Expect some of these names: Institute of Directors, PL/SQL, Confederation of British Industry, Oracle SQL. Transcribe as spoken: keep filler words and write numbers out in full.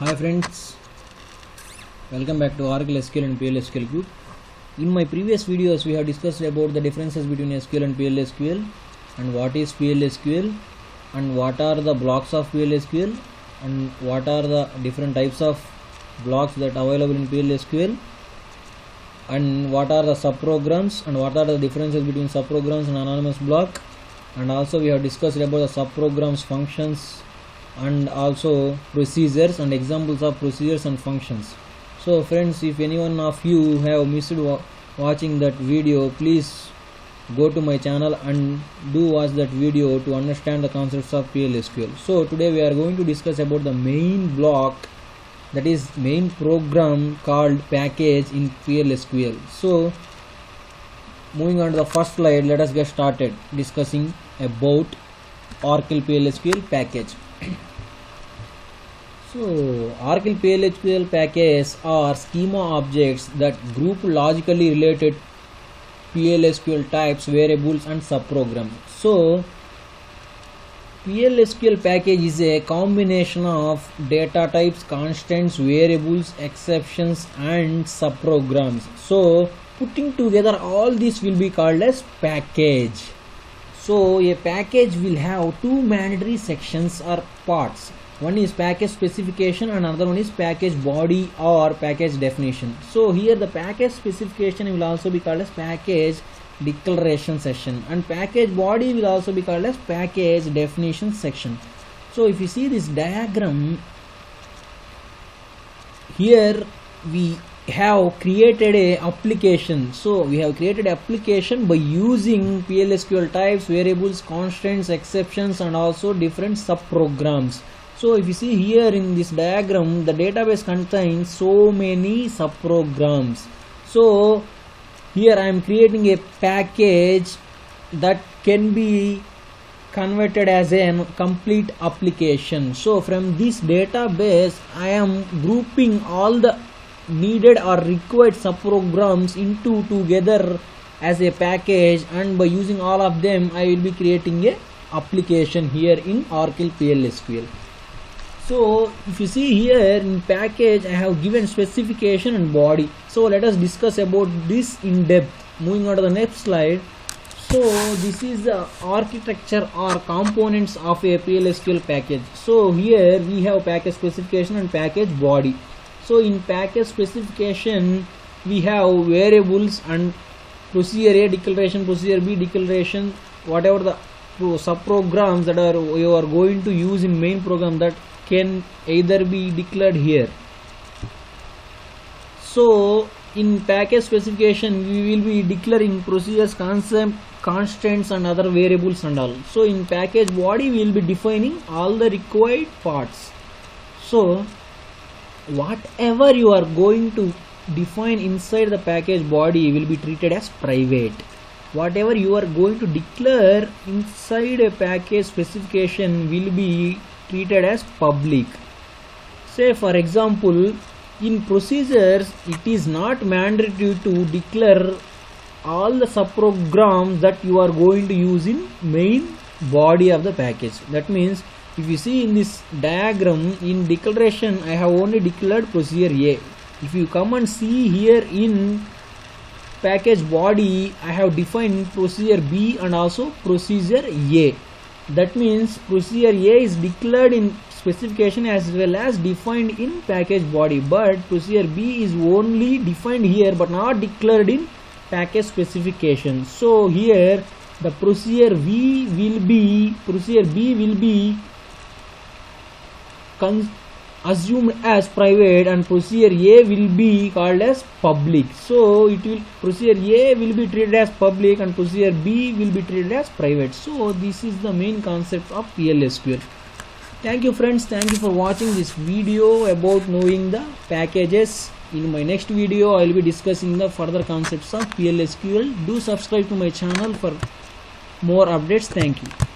Hi friends, welcome back to Oracle S Q L and P L S Q L group. In my previous videos we have discussed about the differences between S Q L and P L S Q L, and what is P L S Q L, and what are the blocks of P L S Q L, and what are the different types of blocks that are available in P L S Q L, and what are the subprograms, and what are the differences between subprograms and anonymous block. And also we have discussed about the subprograms, functions, and also procedures and examples of procedures and functions. So friends, if anyone of you have missed wa watching that video, please go to my channel and do watch that video to understand the concepts of P L S Q L. So today we are going to discuss about the main block, that is main program called package in P L S Q L. So moving on to the first slide, let us get started discussing about Oracle P L S Q L package. So, Oracle P L S Q L packages are schema objects that group logically related P L S Q L types, variables, and subprograms. So, P L S Q L package is a combination of data types, constants, variables, exceptions, and subprograms. So, putting together all this will be called as package. So, a package will have two mandatory sections or parts. One is package specification and another one is package body or package definition. So, here the package specification will also be called as package declaration section, and package body will also be called as package definition section. So, if you see this diagram, here we have created a application. So we have created application by using P L S Q L types, variables, constants, exceptions, and also different subprograms. So if you see here in this diagram, the database contains so many subprograms. So here I am creating a package that can be converted as a complete application. So from this database I am grouping all the needed or required subprograms into together as a package, and by using all of them I will be creating a application here in Oracle P L S Q L. So if you see here in package I have given specification and body. So let us discuss about this in depth. Moving on to the next slide. So this is the architecture or components of a P L S Q L package. So here we have package specification and package body. So in package specification we have variables and procedure A declaration, procedure B declaration, whatever the subprograms that are you are going to use in main program, that can either be declared here. So in package specification we will be declaring procedures, concept, constants, and other variables and all. So in package body we will be defining all the required parts. So whatever you are going to define inside the package body will be treated as private. Whatever you are going to declare inside a package specification will be treated as public. Say for example, in procedures it is not mandatory to declare all the subprograms that you are going to use in main body of the package. That means if you see in this diagram, in declaration I have only declared procedure A. If you come and see here in package body, I have defined procedure B and also procedure A. That means procedure A is declared in specification as well as defined in package body, but procedure B is only defined here but not declared in package specification. So here the procedure V will be procedure B will be assumed as private, and procedure A will be called as public. So it will procedure A will be treated as public and procedure B will be treated as private. So this is the main concept of P L S Q L. Thank you friends, thank you for watching this video about knowing the packages. In my next video I will be discussing the further concepts of P L S Q L. Do subscribe to my channel for more updates. Thank you.